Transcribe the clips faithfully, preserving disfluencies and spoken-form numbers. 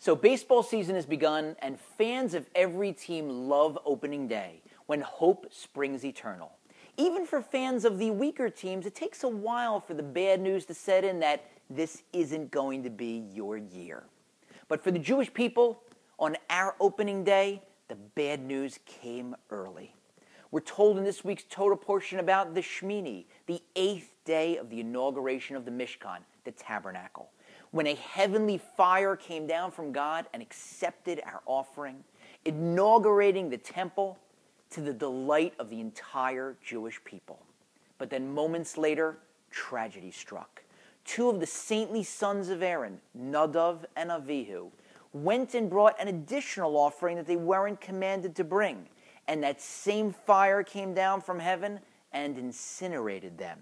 So baseball season has begun, and fans of every team love opening day, when hope springs eternal. Even for fans of the weaker teams, it takes a while for the bad news to set in that this isn't going to be your year. But for the Jewish people, on our opening day, the bad news came early. We're told in this week's Torah portion about the Shemini, the eighth day of the inauguration of the Mishkan, the tabernacle, when a heavenly fire came down from God and accepted our offering, inaugurating the temple to the delight of the entire Jewish people. But then moments later, tragedy struck. Two of the saintly sons of Aaron, Nadav and Avihu, went and brought an additional offering that they weren't commanded to bring, and that same fire came down from heaven and incinerated them.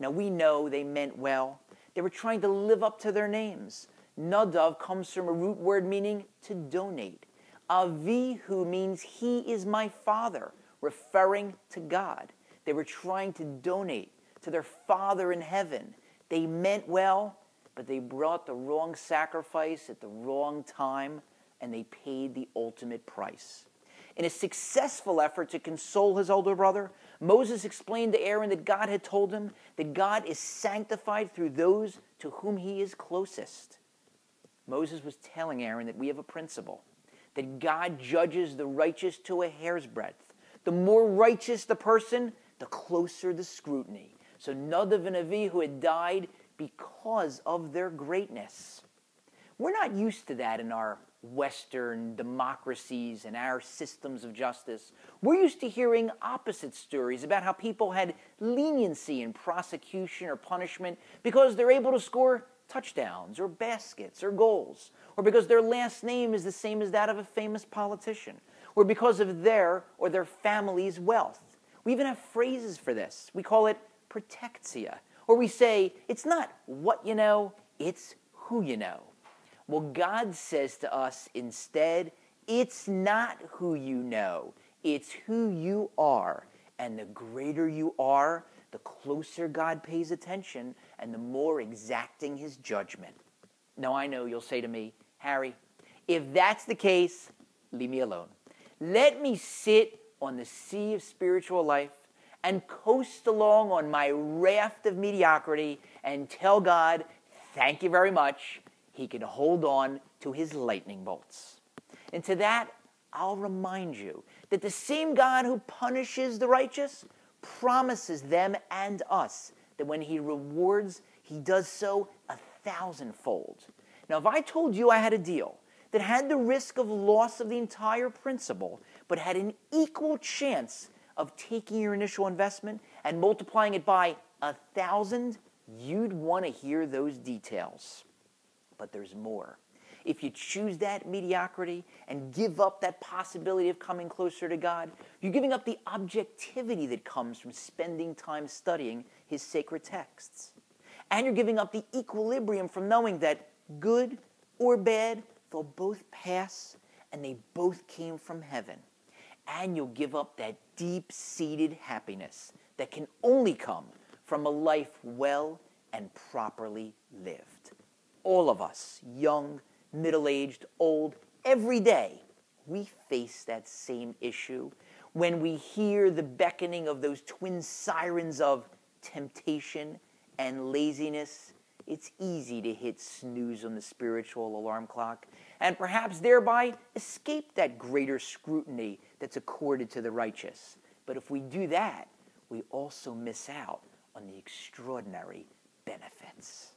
Now we know they meant well. They were trying to live up to their names. Nadav comes from a root word meaning to donate. Avihu means he is my father, referring to God. They were trying to donate to their Father in heaven. They meant well, but they brought the wrong sacrifice at the wrong time, and they paid the ultimate price. In a successful effort to console his older brother, Moses explained to Aaron that God had told him that God is sanctified through those to whom he is closest. Moses was telling Aaron that we have a principle, that God judges the righteous to a hair's breadth. The more righteous the person, the closer the scrutiny. So Nadav and Avihu had died because of their greatness. We're not used to that in our Western democracies and our systems of justice. We're used to hearing opposite stories about how people had leniency in prosecution or punishment because they're able to score touchdowns or baskets or goals, or because their last name is the same as that of a famous politician, or because of their or their family's wealth. We even have phrases for this. We call it protectia, or we say, it's not what you know, it's who you know. Well, God says to us instead, it's not who you know, it's who you are. And the greater you are, the closer God pays attention and the more exacting his judgment. Now I know you'll say to me, Harry, if that's the case, leave me alone. Let me sit on the sea of spiritual life and coast along on my raft of mediocrity and tell God, thank you very much. He can hold on to his lightning bolts. And to that, I'll remind you that the same God who punishes the righteous promises them and us that when he rewards, he does so a thousandfold. Now, if I told you I had a deal that had the risk of loss of the entire principal, but had an equal chance of taking your initial investment and multiplying it by a thousand, you'd want to hear those details. But there's more. If you choose that mediocrity and give up that possibility of coming closer to God, you're giving up the objectivity that comes from spending time studying his sacred texts. And you're giving up the equilibrium from knowing that good or bad, they'll both pass and they both came from heaven. And you'll give up that deep-seated happiness that can only come from a life well and properly lived. All of us, young, middle-aged, old, every day, we face that same issue when we hear the beckoning of those twin sirens of temptation and laziness. It's easy to hit snooze on the spiritual alarm clock and perhaps thereby escape that greater scrutiny that's accorded to the righteous. But if we do that, we also miss out on the extraordinary benefits.